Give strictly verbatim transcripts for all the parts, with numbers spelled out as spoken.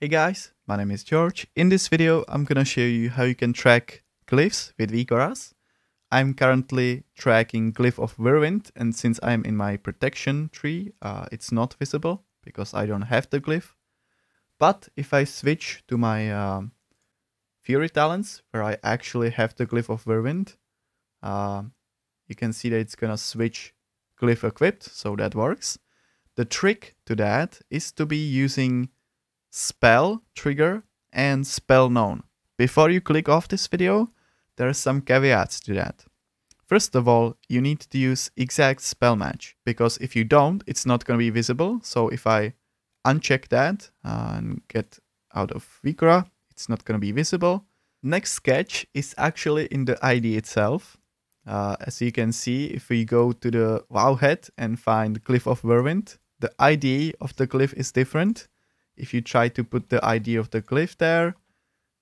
Hey guys, my name is George. In this video I'm gonna show you how you can track glyphs with WeakAuras. I'm currently tracking Glyph of Verwind, and since I'm in my protection tree uh, it's not visible because I don't have the glyph. But if I switch to my uh, Fury Talents, where I actually have the Glyph of Verwind, uh, you can see that it's gonna switch glyph equipped, so that works. The trick to that is to be using Spell trigger and Spell known. Before you click off this video, there are some caveats to that. First of all, you need to use exact spell match, because if you don't, it's not going to be visible. So if I uncheck that and get out of Vicra, it's not going to be visible. Next sketch is actually in the I D itself. Uh, as you can see, if we go to the Wowhead and find Glyph of Verwind, the I D of the glyph is different. If you try to put the I D of the glyph there,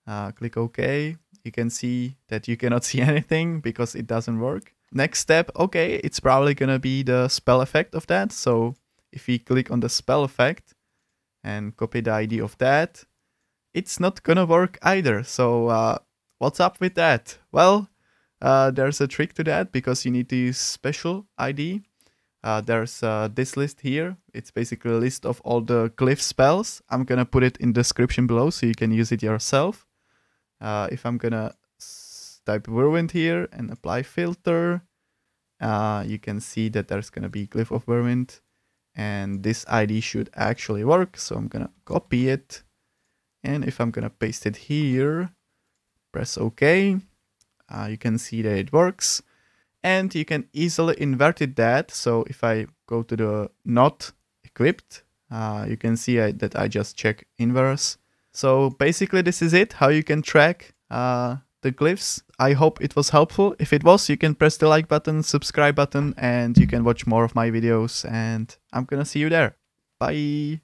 uh, click OK, you can see that you cannot see anything because it doesn't work. Next step, okay, it's probably going to be the spell effect of that. So if we click on the spell effect and copy the I D of that, it's not going to work either. So uh, what's up with that? Well, uh, there's a trick to that, because you need to use special I D. Uh, there's uh, this list here. It's basically a list of all the glyph spells. I'm gonna put it in the description below so you can use it yourself. Uh, if I'm gonna type Verwind here and apply filter, uh, you can see that there's gonna be Glyph of Verwind, and this I D should actually work. So I'm gonna copy it, and if I'm gonna paste it here, press OK, uh, you can see that it works. And you can easily invert it that. So if I go to the not equipped, uh, you can see I, that I just check inverse. So basically this is it, how you can track uh, the glyphs. I hope it was helpful. If it was, you can press the like button, subscribe button, and you can watch more of my videos, and I'm gonna see you there. Bye.